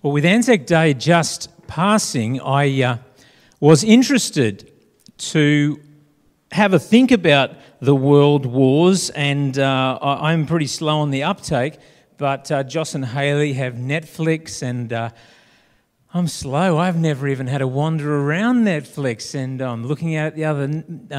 Well, with Anzac Day just passing, I was interested to have a think about the world wars, and I'm pretty slow on the uptake, but Joss and Haley have Netflix, and I'm slow. I've never even had a wander around Netflix, and I'm looking at it the other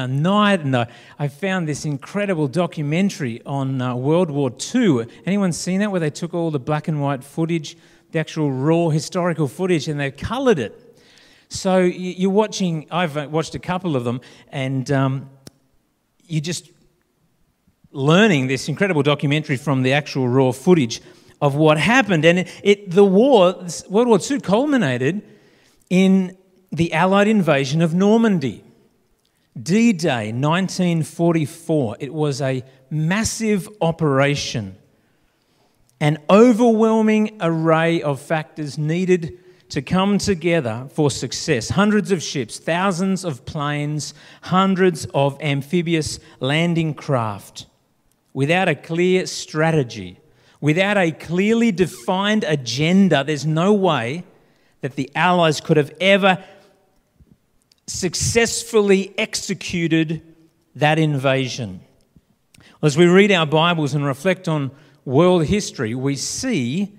night, and I found this incredible documentary on World War II. Anyone seen that, where they took all the black and white footage, the actual raw historical footage, and they coloured it? So you're watching, I've watched a couple of them, and you're just learning this incredible documentary from the actual raw footage of what happened. And the war, World War II, culminated in the Allied invasion of Normandy. D-Day, 1944. It was a massive operation. An overwhelming array of factors needed to come together for success. Hundreds of ships, thousands of planes, hundreds of amphibious landing craft. Without a clear strategy, without a clearly defined agenda, there's no way that the Allies could have ever successfully executed that invasion. As we read our Bibles and reflect on world history, we see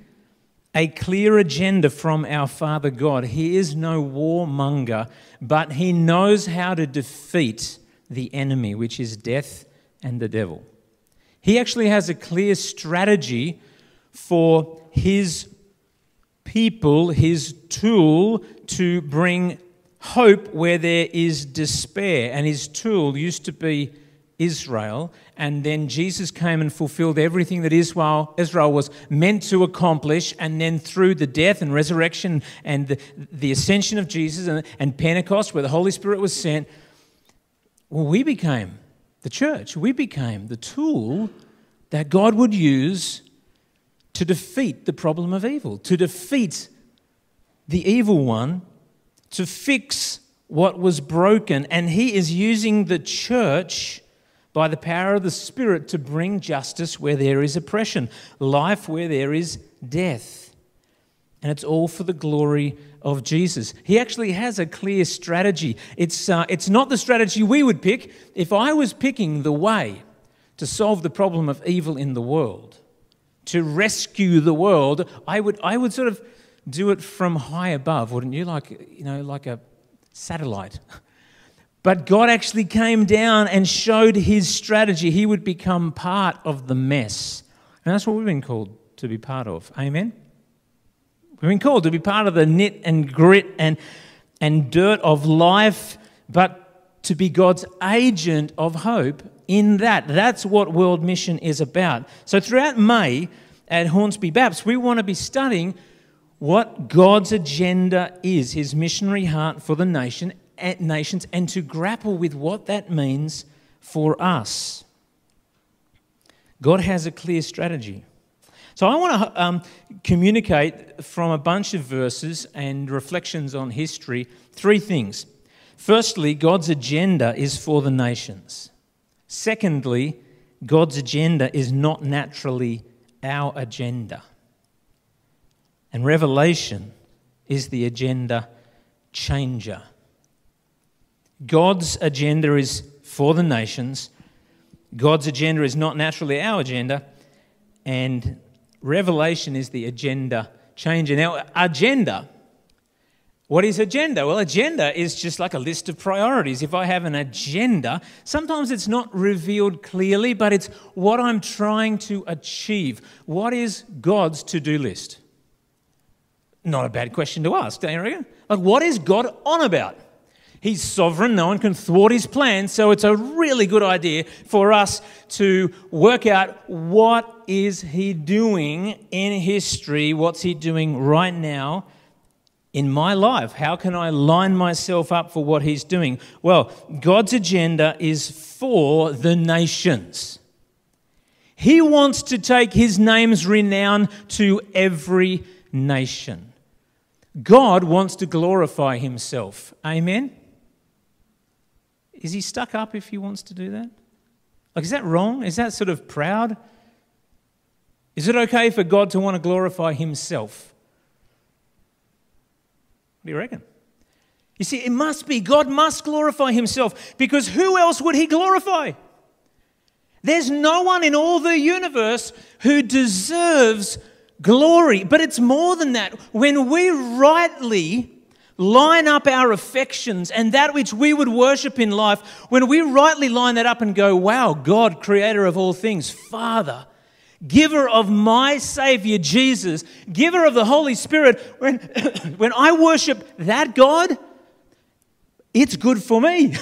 a clear agenda from our Father God. He is no warmonger, but he knows how to defeat the enemy, which is death and the devil. He actually has a clear strategy for his people, his tool to bring hope where there is despair. And his tool used to be Israel, and then Jesus came and fulfilled everything that Israel was meant to accomplish, and then through the death and resurrection and the ascension of Jesus and Pentecost, where the Holy Spirit was sent, well, we became the church. We became the tool that God would use to defeat the problem of evil, to defeat the evil one, to fix what was broken. And he is using the church by the power of the Spirit to bring justice where there is oppression, life where there is death. And it's all for the glory of Jesus. He actually has a clear strategy. It's not the strategy we would pick. If I was picking the way to solve the problem of evil in the world, to rescue the world, I would sort of do it from high above, wouldn't you? Like a satellite. But God actually came down and showed his strategy. He would become part of the mess. And that's what we've been called to be part of. Amen? We've been called to be part of the knit and grit and dirt of life, but to be God's agent of hope in that. That's what world mission is about. So throughout May at Hornsby Baptist, we want to be studying what God's agenda is, his missionary heart for the nation at nations, and to grapple with what that means for us. God has a clear strategy. So I want to communicate from a bunch of verses and reflections on history three things. Firstly, God's agenda is for the nations. Secondly, God's agenda is not naturally our agenda. And Revelation is the agenda changer. God's agenda is for the nations. God's agenda is not naturally our agenda. And Revelation is the agenda changer. Now, agenda. What is agenda? Well, agenda is just like a list of priorities. If I have an agenda, sometimes it's not revealed clearly, but it's what I'm trying to achieve. What is God's to-do list? Not a bad question to ask, don't you reckon? Like, what is God on about? He's sovereign, no one can thwart his plans, so it's a really good idea for us to work out what is he doing in history, what's he doing right now in my life. How can I line myself up for what he's doing? Well, God's agenda is for the nations. He wants to take his name's renown to every nation. God wants to glorify himself. Amen? Is he stuck up if he wants to do that? Like, is that wrong? Is that sort of proud? Is it okay for God to want to glorify himself? What do you reckon? You see, it must be. God must glorify himself, because who else would he glorify? There's no one in all the universe who deserves glory. But it's more than that. When we rightly line up our affections and that which we would worship in life, when we rightly line that up and go, wow, God, creator of all things, Father, giver of my Savior Jesus, giver of the Holy Spirit, when I worship that God, it's good for me.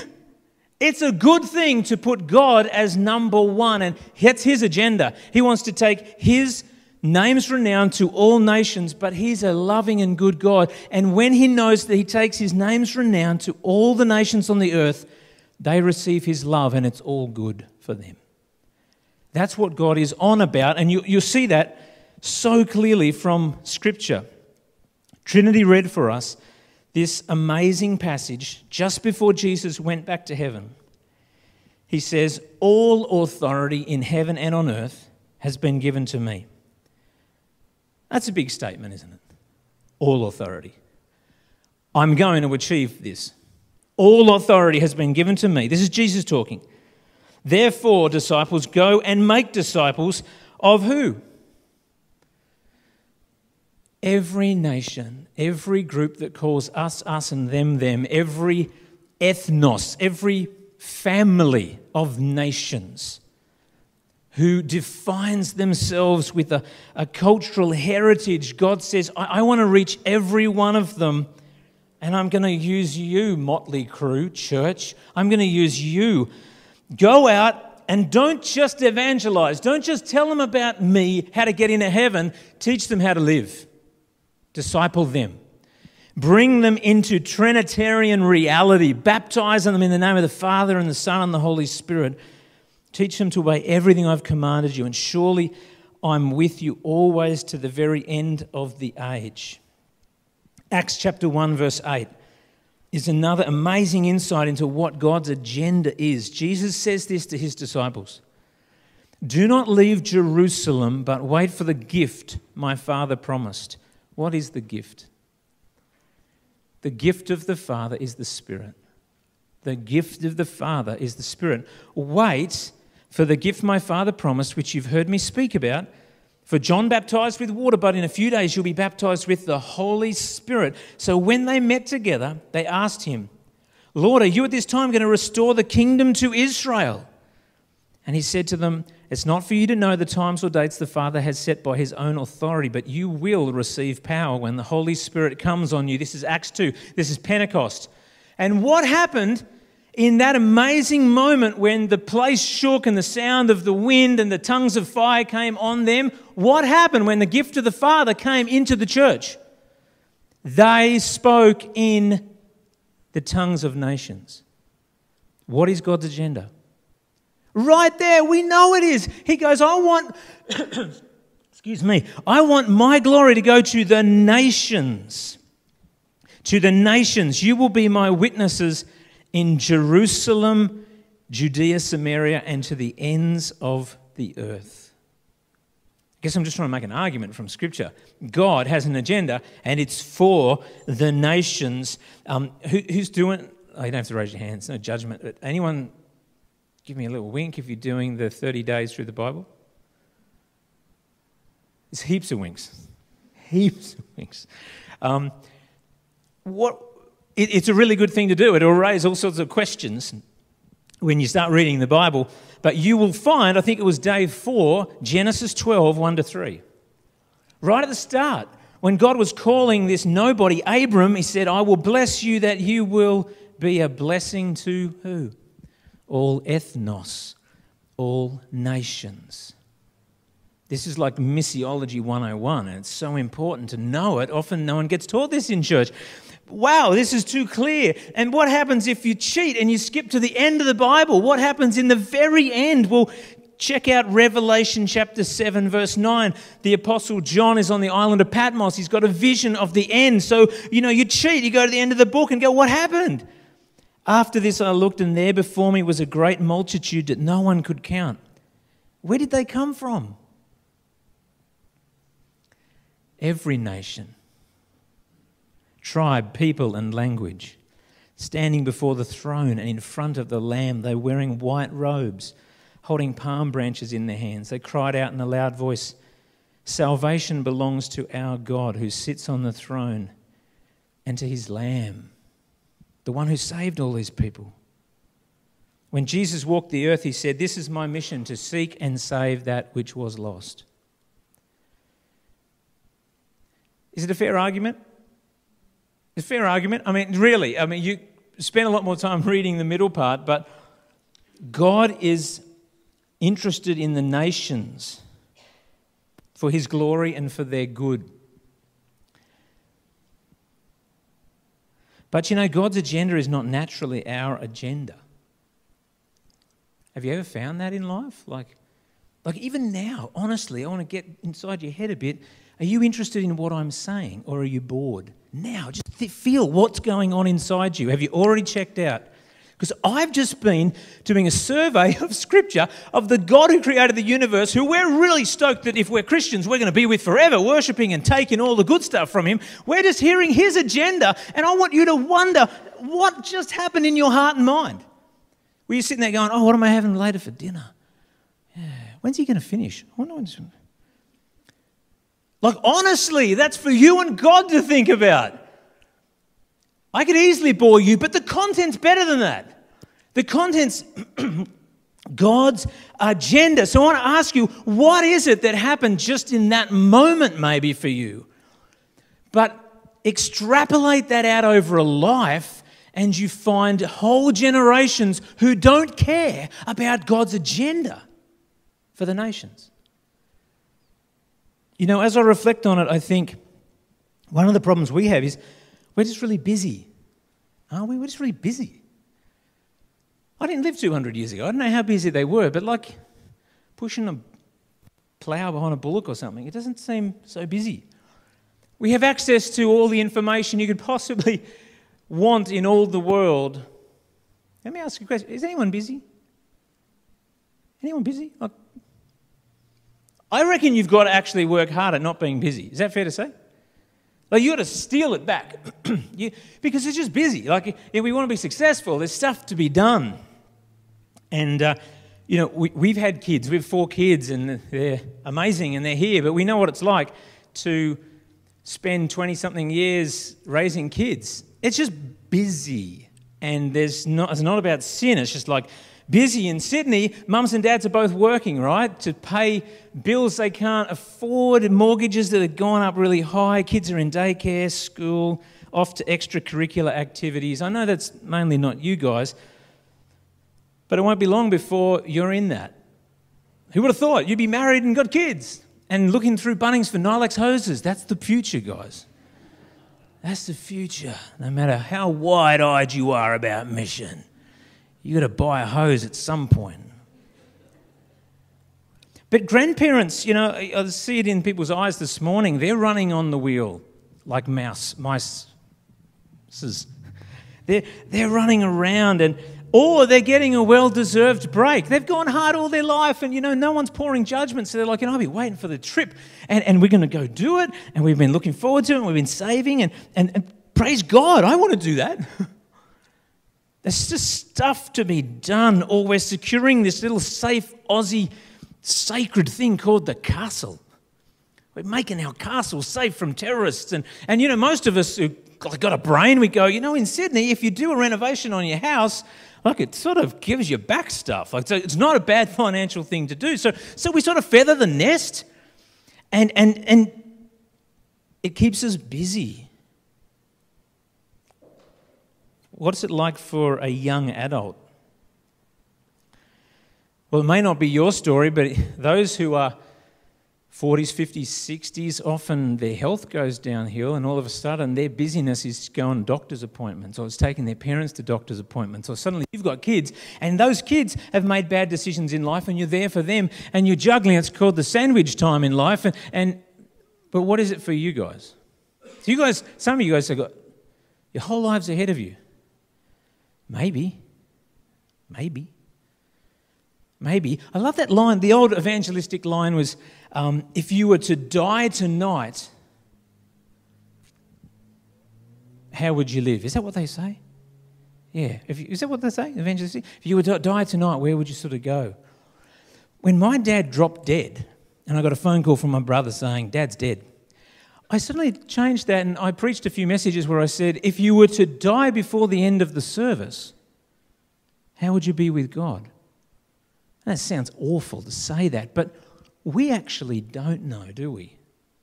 It's a good thing to put God as number one, and that's his agenda. He wants to take his name's renowned to all nations, but he's a loving and good God. And when he knows that he takes his name's renowned to all the nations on the earth, they receive his love, and it's all good for them. That's what God is on about, and you see that so clearly from Scripture. Trinity read for us this amazing passage just before Jesus went back to heaven. He says, all authority in heaven and on earth has been given to me. That's a big statement, isn't it? All authority. I'm going to achieve this. All authority has been given to me. This is Jesus talking. Therefore, disciples, go and make disciples of who? Every nation, every group that calls us, us, and them, every ethnos, every family of nations who defines themselves with a cultural heritage. God says, I want to reach every one of them, and I'm going to use you, motley crew, church. I'm going to use you. Go out and don't just evangelize. Don't just tell them about me, how to get into heaven. Teach them how to live. Disciple them. Bring them into Trinitarian reality. Baptize them in the name of the Father and the Son and the Holy Spirit. Teach them to obey everything I've commanded you, and surely I'm with you always to the very end of the age. Acts chapter 1 verse 8 is another amazing insight into what God's agenda is. Jesus says this to his disciples. Do not leave Jerusalem, but wait for the gift my Father promised. What is the gift? The gift of the Father is the Spirit. The gift of the Father is the Spirit. Wait for the gift my Father promised, which you've heard me speak about. For John baptized with water, but in a few days you'll be baptized with the Holy Spirit. So when they met together, they asked him, Lord, are you at this time going to restore the kingdom to Israel? And he said to them, it's not for you to know the times or dates the Father has set by his own authority, but you will receive power when the Holy Spirit comes on you. This is Acts 2. This is Pentecost. And what happened in that amazing moment when the place shook and the sound of the wind and the tongues of fire came on them? What happened when the gift of the Father came into the church? They spoke in the tongues of nations. What is God's agenda? Right there, we know it is. He goes, I want, excuse me, I want my glory to go to the nations. To the nations, you will be my witnesses in Jerusalem, Judea, Samaria, and to the ends of the earth. I guess I'm just trying to make an argument from Scripture. God has an agenda, and it's for the nations. Who's doing? Oh, you don't have to raise your hands. No judgment. But anyone, give me a little wink if you're doing the 30 days through the Bible. There's heaps of winks. Heaps of winks. It's a really good thing to do. It'll raise all sorts of questions when you start reading the Bible. But you will find, I think it was day 4, Genesis 12, 1-3. Right at the start, when God was calling this nobody, Abram, he said, I will bless you that you will be a blessing to who? All ethnos, all nations. This is like missiology 101, and it's so important to know it. Often no one gets taught this in church. Wow, this is too clear. And what happens if you cheat and you skip to the end of the Bible? What happens in the very end? Well, check out Revelation chapter 7, verse 9. The Apostle John is on the island of Patmos. He's got a vision of the end. So, you cheat. You go to the end of the book and go, what happened? After this I looked, and there before me was a great multitude that no one could count. Where did they come from? Every nation. tribe, people and language. Standing before the throne and in front of the Lamb, they were wearing white robes, holding palm branches in their hands. They cried out in a loud voice, "Salvation belongs to our God who sits on the throne and to his Lamb," the one who saved all these people. When Jesus walked the earth, he said, "This is my mission, to seek and save that which was lost." Is it a fair argument? It's a fair argument. I mean, really, you spend a lot more time reading the middle part, but God is interested in the nations for his glory and for their good. But, God's agenda is not naturally our agenda. Have you ever found that in life? Like even now, honestly, I want to get inside your head a bit. Are you interested in what I'm saying, or are you bored? Now, just feel what's going on inside you. Have you already checked out? Because I've just been doing a survey of Scripture of the God who created the universe, who we're really stoked that if we're Christians, we're going to be with forever, worshipping and taking all the good stuff from him. We're just hearing his agenda, and I want you to wonder what just happened in your heart and mind. Were you sitting there going, "Oh, what am I having later for dinner? Yeah. When's he going to finish? I wonder when he's going to..." Like, honestly, that's for you and God to think about. I could easily bore you, but the content's better than that. The content's God's agenda. So I want to ask you, what is it that happened just in that moment maybe for you? But extrapolate that out over a life, and you find whole generations who don't care about God's agenda for the nations. As I reflect on it, I think one of the problems we have is we're just really busy, aren't we? We're just really busy. I didn't live 200 years ago. I don't know how busy they were, but like pushing a plough behind a bullock or something, it doesn't seem so busy. We have access to all the information you could possibly want in all the world. Let me ask you a question. Is anyone busy? Anyone busy? I reckon you've got to actually work hard at not being busy. Is that fair to say? Like, you've got to steal it back because it's just busy. Like, if we want to be successful, there's stuff to be done. And, we've had kids. We have 4 kids, and they're amazing, and they're here. But we know what it's like to spend 20-something years raising kids. It's just busy, and it's not about sin. It's just like busy in Sydney. Mums and dads are both working, right, to pay bills they can't afford, mortgages that have gone up really high. Kids are in daycare, school, off to extracurricular activities. I know that's mainly not you guys, but it won't be long before you're in that. Who would have thought you'd be married and got kids and looking through Bunnings for Nylex hoses? That's the future, guys. That's the future. No matter how wide-eyed you are about mission, you've got to buy a hose at some point. But grandparents, I see it in people's eyes this morning. They're running on the wheel like mice. They're running around, or they're getting a well-deserved break. They've gone hard all their life, and, no one's pouring judgment. So they're like, I've been waiting for the trip, and we're going to go do it, and we've been looking forward to it, and we've been saving, and praise God, I want to do that. There's just stuff to be done, or we're securing this little safe Aussie sacred thing called the castle. We're making our castle safe from terrorists, and most of us who got a brain, we go, in Sydney, if you do a renovation on your house, it sort of gives you back stuff. So it's not a bad financial thing to do. So we sort of feather the nest, and it keeps us busy. What's it like for a young adult? Well, it may not be your story, but those who are 40s, 50s, 60s, often their health goes downhill, and all of a sudden their busyness is going to doctor's appointments, or it's taking their parents to doctor's appointments, or suddenly you've got kids, and those kids have made bad decisions in life, and you're there for them, and you're juggling. It's called the sandwich time in life. But what is it for you guys? So some of you guys have got your whole lives ahead of you. Maybe. I love that line. The old evangelistic line was, if you were to die tonight, how would you live? Is that what they say? Yeah. Is that what they say? Evangelistic? If you were to die tonight, where would you sort of go? When my dad dropped dead, and I got a phone call from my brother saying, Dad's dead, I suddenly changed that and I preached a few messages where I said, if you were to die before the end of the service, how would you be with God? And that sounds awful to say that, but we actually don't know, do we,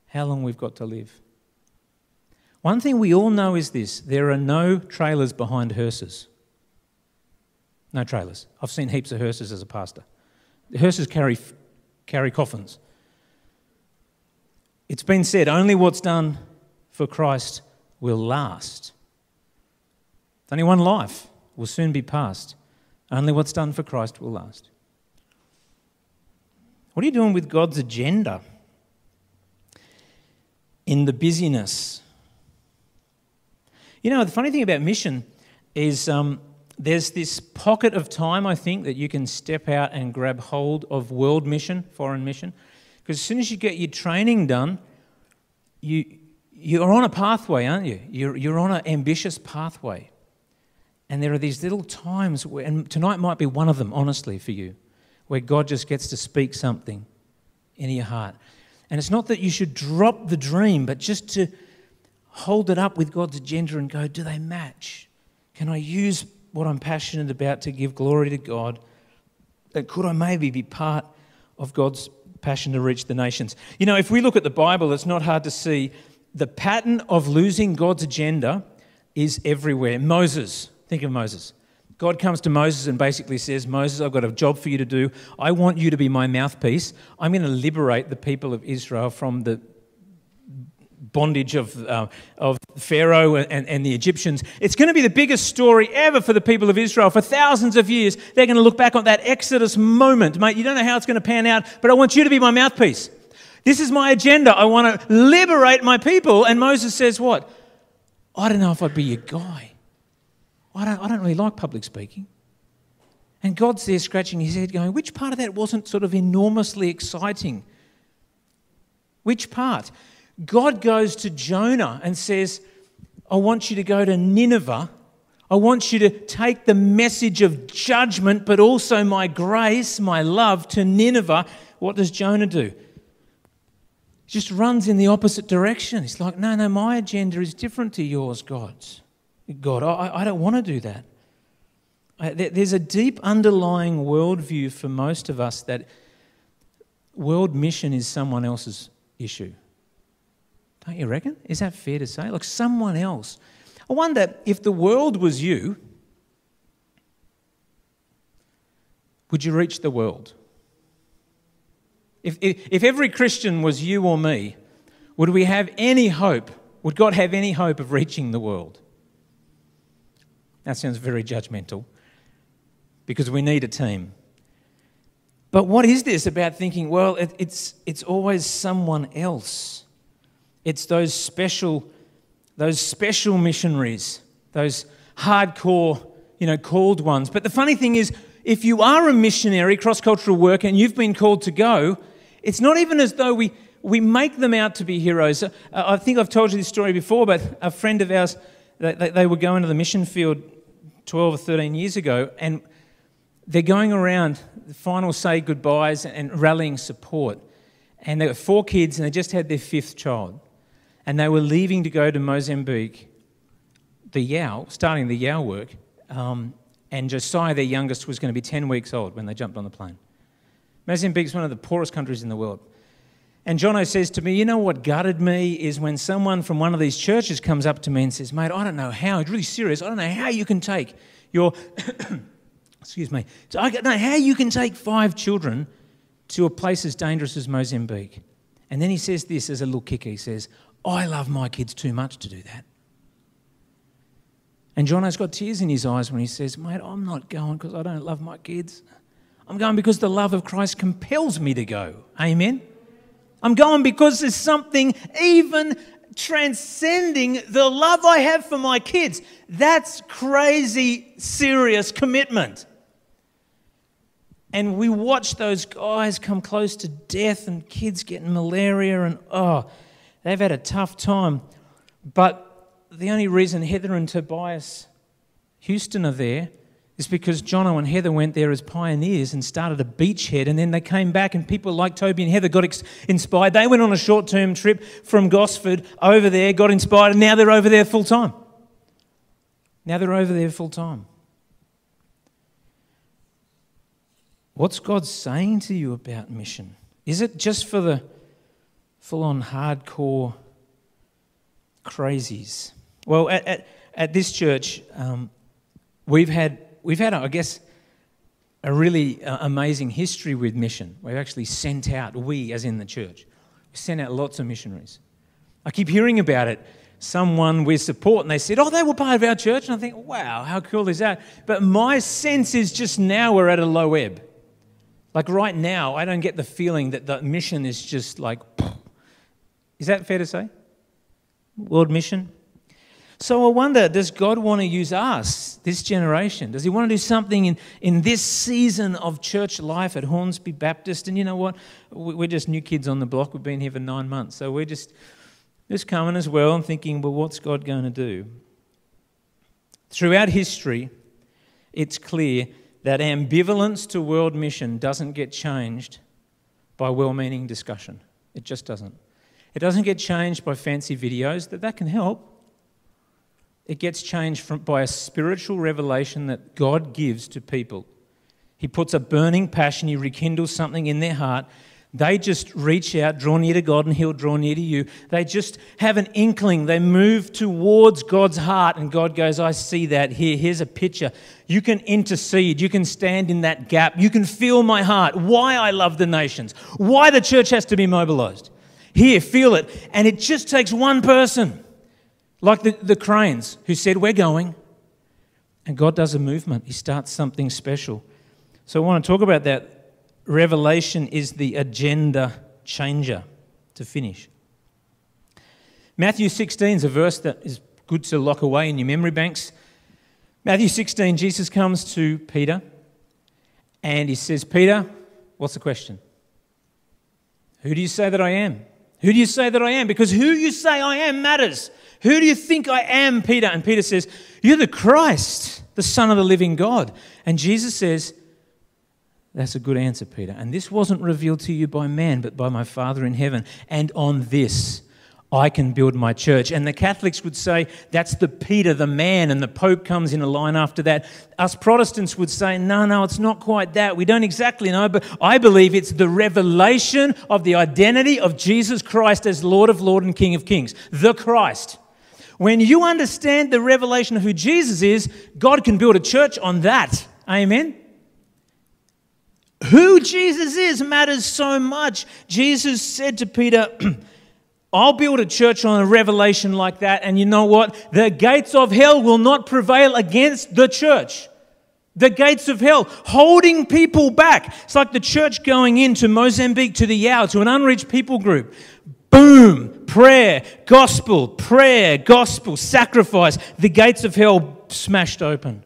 how long we've got to live? One thing we all know is this: there are no trailers behind hearses. No trailers. I've seen heaps of hearses as a pastor. The hearses carry coffins. It's been said, only what's done for Christ will last. Only one life will soon be passed. Only what's done for Christ will last. What are you doing with God's agenda in the busyness? You know, the funny thing about mission is there's this pocket of time, I think, that you can step out and grab hold of world mission, foreign mission. Because as soon as you get your training done, you're on a pathway, aren't you? You're on an ambitious pathway. And there are these little times where, and tonight might be one of them, honestly, for you, where God just gets to speak something into your heart. And it's not that you should drop the dream, but just to hold it up with God's agenda and go, do they match? Can I use what I'm passionate about to give glory to God? And could I maybe be part of God's passion to reach the nations? You know, if we look at the Bible, it's not hard to see the pattern of losing God's agenda is everywhere. Moses, think of Moses. God comes to Moses and basically says, Moses, I've got a job for you to do. I want you to be my mouthpiece. I'm going to liberate the people of Israel from the bondage of Pharaoh and the Egyptians. It's going to be the biggest story ever for the people of Israel. For thousands of years, they're going to look back on that Exodus moment. Mate, you don't know how it's going to pan out, but I want you to be my mouthpiece. This is my agenda. I want to liberate my people. And Moses says what? I don't know if I'd be your guy. I don't really like public speaking. And God's there scratching his head going, which part of that wasn't sort of enormously exciting? Which part? God goes to Jonah and says, I want you to go to Nineveh. I want you to take the message of judgment, but also my grace, my love to Nineveh. What does Jonah do? He just runs in the opposite direction. He's like, no, my agenda is different to yours, God. I don't want to do that. There's a deep underlying worldview for most of us that world mission is someone else's issue. Don't you reckon? Is that fair to say? Like someone else. I wonder if the world was you, would you reach the world? If every Christian was you or me, would we have any hope? Would God have any hope of reaching the world? That sounds very judgmental because we need a team. But what is this about thinking, well, it's always someone else? It's those special missionaries, those hardcore, called ones. But the funny thing is, if you are a missionary, cross-cultural worker, and you've been called to go, it's not even as though we make them out to be heroes. I think I've told you this story before, but a friend of ours, they were going to the mission field 12 or 13 years ago, and they're going around the final say goodbyes and rallying support. And they were four kids, and they just had their fifth child. And they were leaving to go to Mozambique, starting the Yao work. And Josiah, their youngest, was going to be 10 weeks old when they jumped on the plane. Mozambique's one of the poorest countries in the world. And Jono says to me, you know what gutted me is when someone from one of these churches comes up to me and says, mate, I don't know how, it's really serious, I don't know how you can take your, excuse me, so I don't know how you can take 5 children to a place as dangerous as Mozambique. And then he says this as a little kicker, he says, I love my kids too much to do that. And Jono's got tears in his eyes when he says, mate, I'm not going because I don't love my kids. I'm going because the love of Christ compels me to go. Amen? I'm going because there's something even transcending the love I have for my kids. That's crazy, serious commitment. And we watch those guys come close to death and kids getting malaria and, they've had a tough time. But the only reason Heather and Tobias Houston are there is because Jono and Heather went there as pioneers and started a beachhead, and then they came back and people like Toby and Heather got inspired. They went on a short-term trip from Gosford over there, got inspired, and now they're over there full-time. Now they're over there full-time. What's God saying to you about mission? Is it just for the full-on hardcore crazies? Well, at this church, we've had, I guess, a really amazing history with mission. We've actually sent out, we as in the church, we sent out lots of missionaries. I keep hearing about it. Someone we support, and they said, oh, they were part of our church. And I think, wow, how cool is that? But my sense is just now we're at a low ebb. Like right now, I don't get the feeling that the mission is just like, is that fair to say? World mission? So I wonder, does God want to use us, this generation? Does he want to do something in this season of church life at Hornsby Baptist? And you know what? We're just new kids on the block. We've been here for 9 months. So we're just coming as well and thinking, well, what's God going to do? Throughout history, it's clear that ambivalence to world mission doesn't get changed by well-meaning discussion. It just doesn't. It doesn't get changed by fancy videos, that can help. It gets changed by a spiritual revelation that God gives to people. He puts a burning passion, he rekindles something in their heart. They just reach out, draw near to God, and he'll draw near to you. They just have an inkling. They move towards God's heart, and God goes, I see that here. Here's a picture. You can intercede. You can stand in that gap. You can feel my heart, why I love the nations, why the church has to be mobilized. Here, feel it. And it just takes one person, like the Cranes, who said, we're going. And God does a movement. He starts something special. So I want to talk about that. Revelation is the agenda changer, to finish. Matthew 16 is a verse that is good to lock away in your memory banks. Matthew 16, Jesus comes to Peter and he says, Peter, what's the question? Who do you say that I am? Who do you say that I am? Because who you say I am matters. Who do you think I am, Peter? And Peter says, you're the Christ, the Son of the living God. And Jesus says, that's a good answer, Peter. And this wasn't revealed to you by man, but by my Father in heaven. And on this, I can build my church. And the Catholics would say, that's the Peter, the man, and the Pope comes in a line after that. Us Protestants would say, no, it's not quite that. We don't exactly know, but I believe it's the revelation of the identity of Jesus Christ as Lord of Lords and King of Kings, the Christ. When you understand the revelation of who Jesus is, God can build a church on that. Amen? Who Jesus is matters so much. Jesus said to Peter, I'll build a church on a revelation like that, and you know what? The gates of hell will not prevail against the church. The gates of hell, holding people back. It's like the church going into Mozambique, to the Yao, to an unreached people group. Boom, prayer, gospel, sacrifice. The gates of hell smashed open.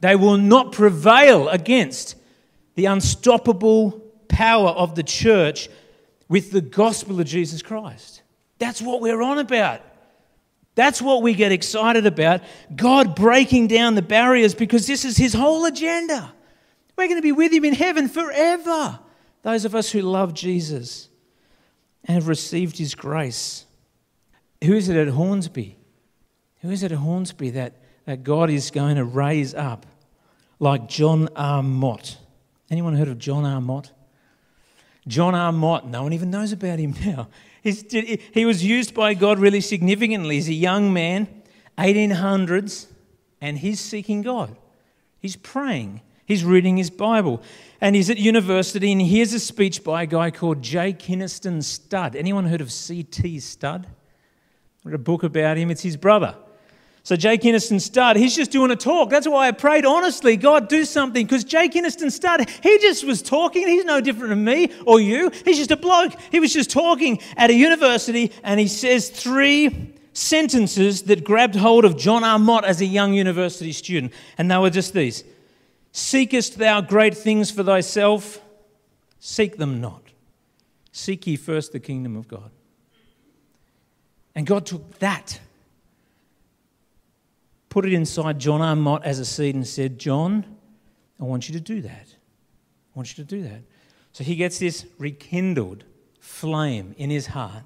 They will not prevail against the unstoppable power of the church with the gospel of Jesus Christ. That's what we're on about. That's what we get excited about. God breaking down the barriers, because this is his whole agenda. We're going to be with him in heaven forever, those of us who love Jesus and have received his grace. Who is it at Hornsby? Who is it at Hornsby that God is going to raise up like John R. Mott? Anyone heard of John R. Mott? John R. Mott, no one even knows about him now. He was used by God really significantly. He's a young man, 1800s, and he's seeking God. He's praying. He's reading his Bible. And he's at university, and he hears a speech by a guy called J. Kynaston Studd. Anyone heard of C. T. Studd? I read a book about him. It's his brother. So J. Kynaston Studd, he's just doing a talk. That's why I prayed, honestly, God, do something. Because J. Kynaston Studd, he just was talking. He's no different than me or you. He's just a bloke. He was just talking at a university, and he says 3 sentences that grabbed hold of John R. Mott as a young university student. And they were just these. Seekest thou great things for thyself? Seek them not. Seek ye first the kingdom of God. And God took that put it inside John R. Mott as a seed and said, John, I want you to do that. I want you to do that. So he gets this rekindled flame in his heart,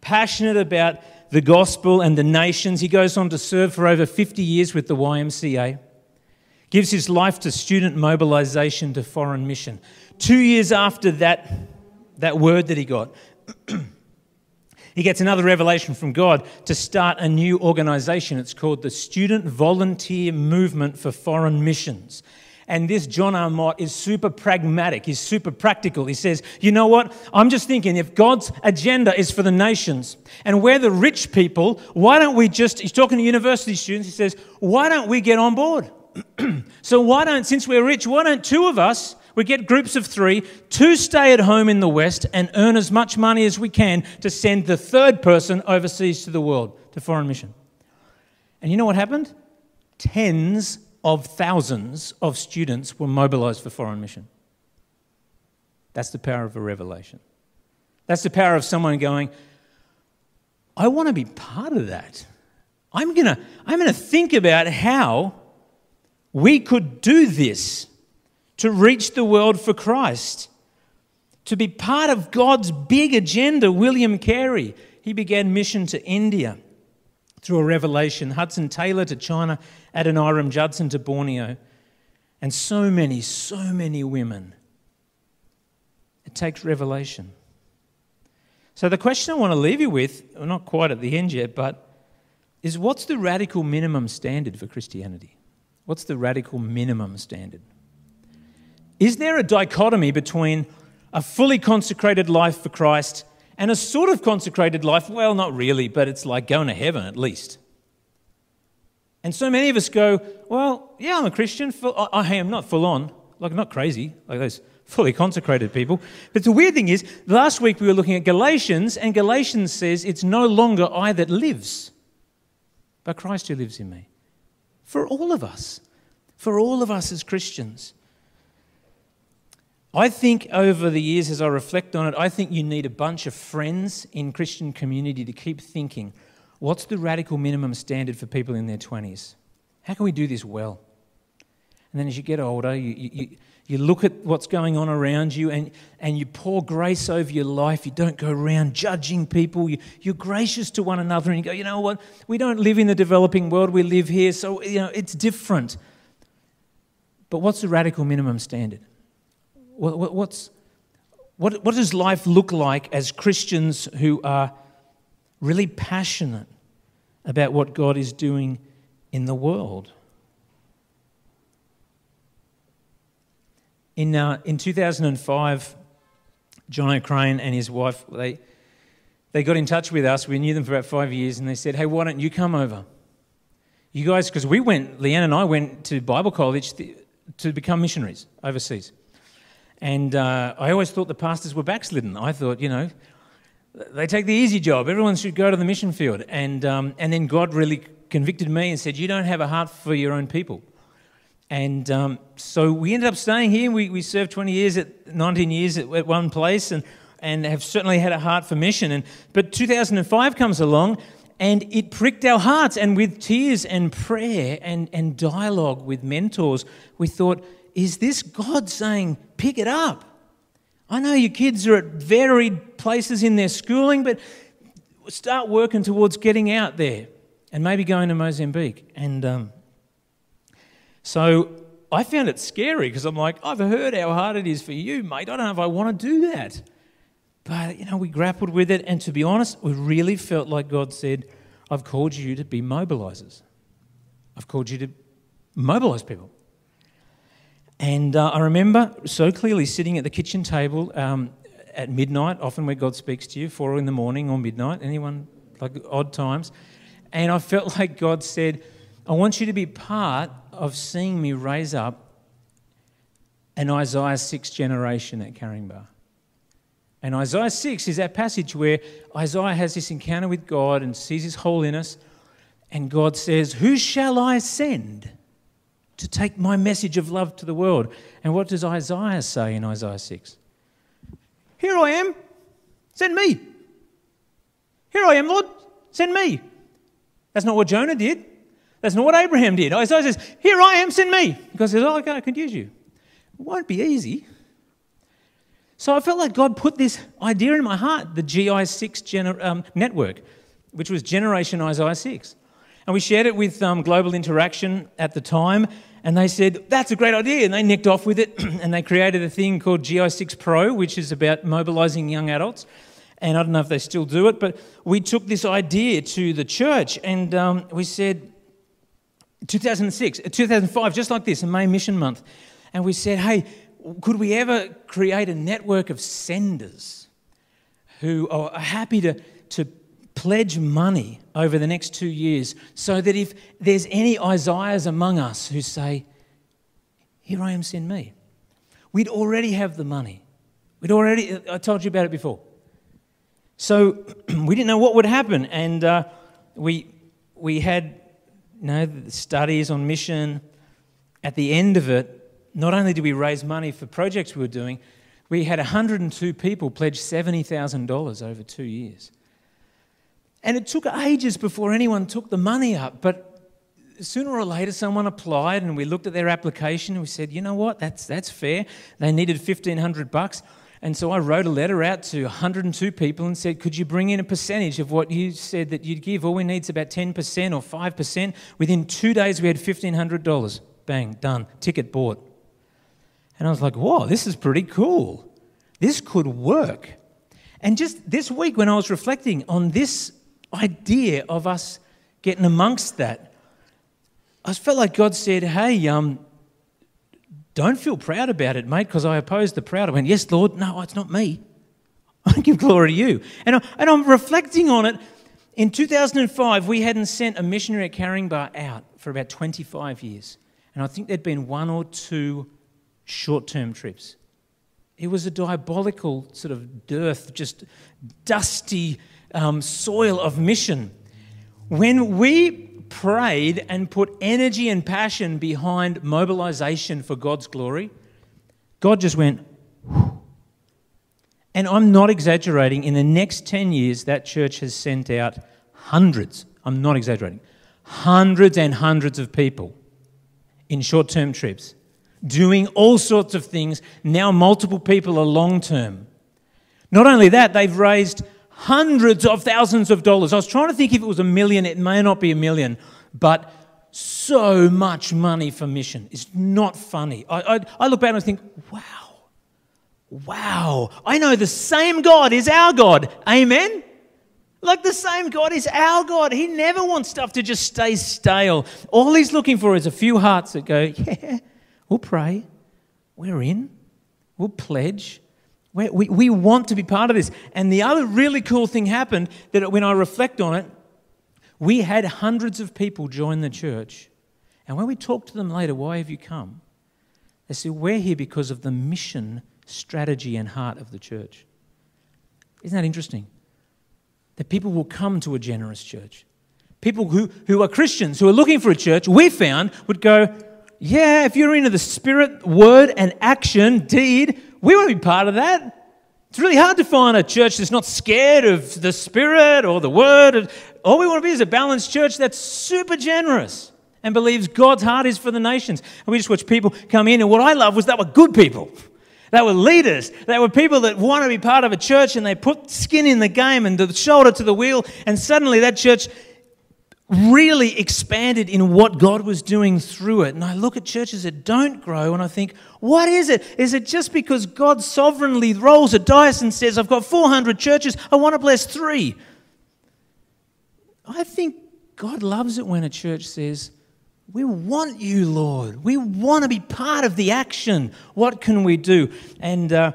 passionate about the gospel and the nations. He goes on to serve for over 50 years with the YMCA, gives his life to student mobilization to foreign mission. 2 years after that word that he got, he gets another revelation from God to start a new organization. It's called the Student Volunteer Movement for Foreign Missions. And this John R. Mott is super pragmatic. He's super practical. He says, you know what? I'm just thinking, if God's agenda is for the nations and we're the rich people, why don't we just, he's talking to university students, he says, why don't we get on board? So why don't, since we're rich, why don't two of us, we get groups of three, two stay at home in the West and earn as much money as we can to send the third person overseas to the world, to foreign mission. And you know what happened? Tens of thousands of students were mobilized for foreign mission. That's the power of a revelation. That's the power of someone going, I want to be part of that. I'm going to think about how we could do this to reach the world for Christ, to be part of God's big agenda. William Carey, he began mission to India through a revelation, Hudson Taylor to China, Adoniram Judson to Borneo, and so many women. It takes revelation. So the question I want to leave you with, we're not quite at the end yet, but is what's the radical minimum standard for Christianity? What's the radical minimum standard? Is there a dichotomy between a fully consecrated life for Christ and a sort of consecrated life? Well, not really, but it's like going to heaven at least. And so many of us go, well, yeah, I'm a Christian. I am not full on, like not crazy, like those fully consecrated people. But the weird thing is, last week we were looking at Galatians, and Galatians says it's no longer I that lives, but Christ who lives in me. For all of us as Christians. I think over the years, as I reflect on it, I think you need a bunch of friends in Christian community to keep thinking, what's the radical minimum standard for people in their 20s? How can we do this well? And then as you get older, you look at what's going on around you and you pour grace over your life. You don't go around judging people. You're gracious to one another and you go, you know what, we don't live in the developing world, we live here, so you know it's different. But what's the radical minimum standard? What does life look like as Christians who are really passionate about what God is doing in the world? In 2005, John O'Crane and his wife, they got in touch with us. We knew them for about 5 years, and they said, hey, why don't you come over? You guys, because we went, Leanne and I went to Bible college to become missionaries overseas. And I always thought the pastors were backslidden. I thought, you know, they take the easy job. Everyone should go to the mission field. And then God really convicted me and said, you don't have a heart for your own people. And so we ended up staying here. We served 19 years at one place and have certainly had a heart for mission. But 2005 comes along and it pricked our hearts. And with tears and prayer and dialogue with mentors, we thought, is this God saying, pick it up? I know your kids are at varied places in their schooling, but start working towards getting out there and maybe going to Mozambique. And so I found it scary because I'm like, I've heard how hard it is for you, mate. I don't know if I want to do that. But, you know, we grappled with it. And to be honest, we really felt like God said, I've called you to be mobilizers. I've called you to mobilize people. And I remember so clearly sitting at the kitchen table at midnight, often where God speaks to you, 4 in the morning or midnight, anyone, like odd times. And I felt like God said, I want you to be part of seeing me raise up an Isaiah 6 generation at Caringbah. And Isaiah 6 is that passage where Isaiah has this encounter with God and sees his holiness. And God says, who shall I send to take my message of love to the world? And what does Isaiah say in Isaiah 6? Here I am, send me. Here I am, Lord, send me. That's not what Jonah did. That's not what Abraham did. Isaiah says, here I am, send me. God says, oh, okay, I could use you. It won't be easy. So I felt like God put this idea in my heart, the GI6 network, which was Generation Isaiah 6. And we shared it with Global Interaction at the time, and they said, that's a great idea, and they nicked off with it, and they created a thing called GI6 Pro, which is about mobilising young adults. And I don't know if they still do it, but we took this idea to the church, and we said, 2005, just like this, in May Mission Month, and we said, hey, could we ever create a network of senders who are happy to pledge money over the next 2 years so that if there's any Isaiahs among us who say, here I am, send me, we'd already have the money. I told you about it before. So we didn't know what would happen, and we had studies on mission. At the end of it, not only did we raise money for projects we were doing, we had 102 people pledge $70,000 over 2 years. And it took ages before anyone took the money up, but sooner or later someone applied and we looked at their application and we said, you know what, that's fair. They needed $1,500 bucks, and so I wrote a letter out to 102 people and said, could you bring in a percentage of what you said that you'd give? All we need is about 10% or 5%. Within 2 days we had $1,500. Bang, done, ticket bought. And I was like, whoa, this is pretty cool. This could work. And just this week when I was reflecting on this idea of us getting amongst that, I felt like God said, hey, don't feel proud about it, mate, because I opposed the proud. I went, yes, Lord, no, it's not me. I give glory to you. And I'm reflecting on it. In 2005, we hadn't sent a missionary at Caringbah out for about 25 years. And I think there'd been one or two short-term trips. It was a diabolical sort of dearth, just dusty soil of mission. When we prayed and put energy and passion behind mobilization for God's glory, God just went, whew. And I'm not exaggerating, in the next 10 years, that church has sent out hundreds, I'm not exaggerating, hundreds and hundreds of people in short-term trips, doing all sorts of things. Now multiple people are long-term. Not only that, they've raised hundreds of thousands of dollars. I was trying to think if it was a million. It may not be a million, but so much money for mission. It's not funny. I look back and I think, wow. I know the same God is our God. Amen? Like the same God is our God. He never wants stuff to just stay stale. All he's looking for is a few hearts that go, yeah, we'll pray, we're in, we'll pledge. We want to be part of this. And the other really cool thing happened that when I reflect on it, we had hundreds of people join the church. And when we talked to them later, why have you come? They said, we're here because of the mission, strategy and heart of the church. Isn't that interesting? That people will come to a generous church. People who are Christians, who are looking for a church, we found would go, yeah, if you're into the spirit, word and action, deed, we want to be part of that. It's really hard to find a church that's not scared of the Spirit or the Word. All we want to be is a balanced church that's super generous and believes God's heart is for the nations. And we just watch people come in, and what I love was they were good people. They were leaders. They were people that want to be part of a church, and they put skin in the game and the shoulder to the wheel, and suddenly that church really expanded in what God was doing through it. And I look at churches that don't grow and I think, what is it? Is it just because God sovereignly rolls a dice and says, I've got 400 churches, I want to bless 3? I think God loves it when a church says, we want you, Lord. We want to be part of the action. What can we do? And at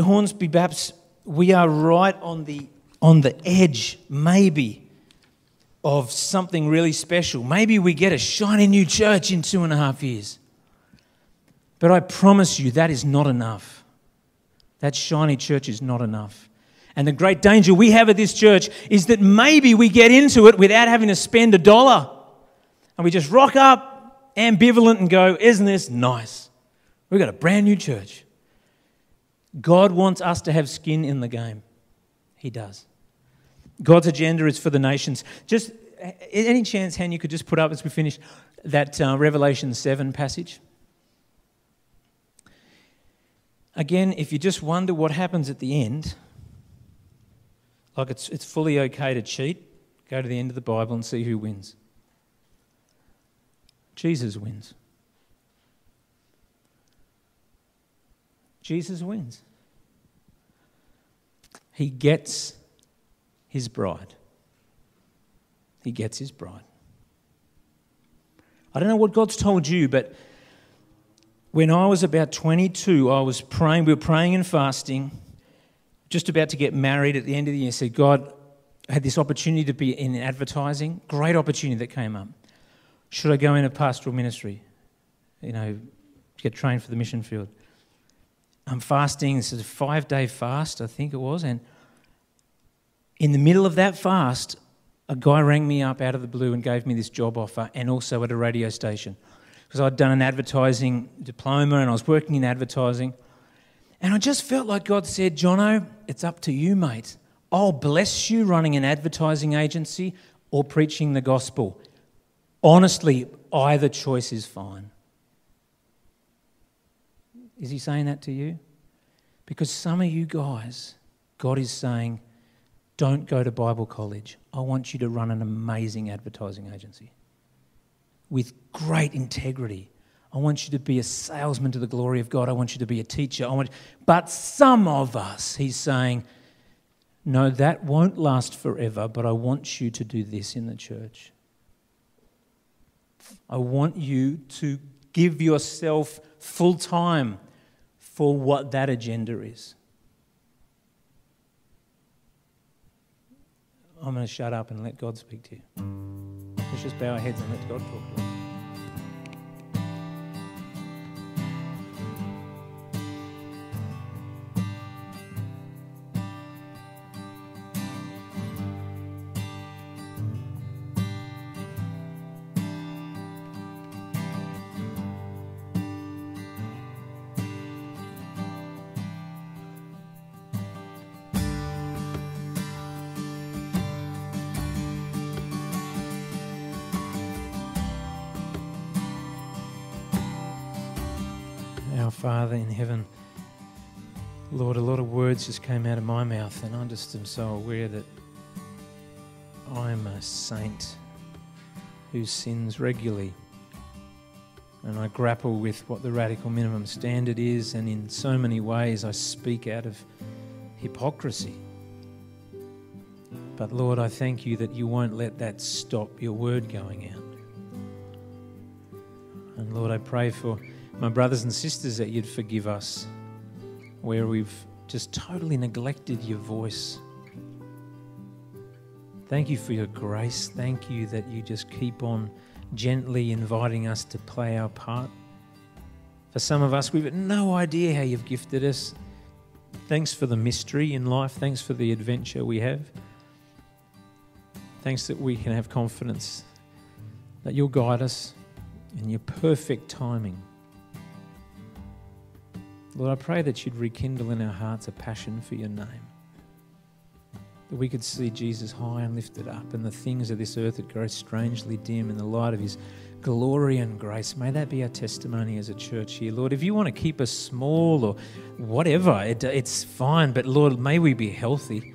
Hornsby Baps, we are right on the edge, maybe, of something really special. Maybe we get a shiny new church in 2.5 years. But I promise you that is not enough. That shiny church is not enough. And the great danger we have at this church is that maybe we get into it without having to spend $1. And we just rock up ambivalent and go, isn't this nice? We've got a brand new church. God wants us to have skin in the game. He does. God's agenda is for the nations. Just any chance, Han, you could just put up as we finish that Revelation 7 passage? Again, if you just wonder what happens at the end, like it's fully okay to cheat, go to the end of the Bible and see who wins. Jesus wins. Jesus wins. He gets his bride. He gets his bride. I don't know what God's told you, but when I was about 22, I was praying, we were praying and fasting, just about to get married at the end of the year. I said, God, I had this opportunity to be in advertising, great opportunity that came up. Should I go into pastoral ministry? You know, get trained for the mission field. I'm fasting, this is a 5-day fast, I think it was, and in the middle of that fast, a guy rang me up out of the blue and gave me this job offer, and also at a radio station, because I'd done an advertising diploma and I was working in advertising, and I just felt like God said, Jono, it's up to you, mate. I'll bless you running an advertising agency or preaching the gospel. Honestly, either choice is fine. Is he saying that to you? Because some of you guys, God is saying, don't go to Bible college. I want you to run an amazing advertising agency with great integrity. I want you to be a salesman to the glory of God. I want you to be a teacher. But some of us, he's saying, no, that won't last forever, but I want you to do this in the church. I want you to give yourself full time for what that agenda is. I'm going to shut up and let God speak to you. Let's just bow our heads and let God talk to us. Father in heaven, Lord, a lot of words just came out of my mouth, and I just am so aware that I'm a saint who sins regularly, and I grapple with what the radical minimum standard is, and in so many ways I speak out of hypocrisy. But Lord, I thank you that you won't let that stop your word going out. And Lord, I pray for my brothers and sisters, that you'd forgive us where we've just totally neglected your voice. Thank you for your grace. Thank you that you just keep on gently inviting us to play our part. For some of us, we've no idea how you've gifted us. Thanks for the mystery in life. Thanks for the adventure we have. Thanks that we can have confidence that you'll guide us in your perfect timing. Lord, I pray that you'd rekindle in our hearts a passion for your name, that we could see Jesus high and lifted up, and the things of this earth that grow strangely dim in the light of his glory and grace. May that be our testimony as a church here. Lord, if you want to keep us small or whatever, it's fine, but Lord, may we be healthy.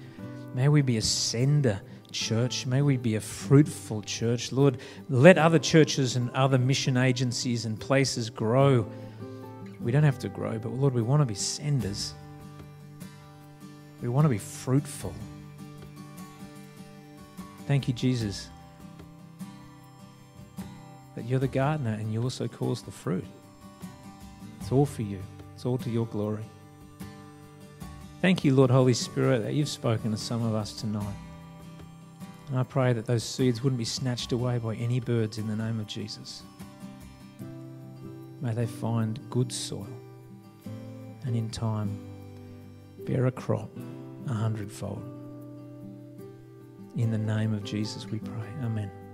May we be a sender church. May we be a fruitful church. Lord, let other churches and other mission agencies and places grow. We don't have to grow, but Lord, we want to be senders. We want to be fruitful. Thank you, Jesus, that you're the gardener and you also cause the fruit. It's all for you. It's all to your glory. Thank you, Lord Holy Spirit, that you've spoken to some of us tonight. And I pray that those seeds wouldn't be snatched away by any birds in the name of Jesus. May they find good soil and in time bear a crop 100-fold. In the name of Jesus we pray. Amen.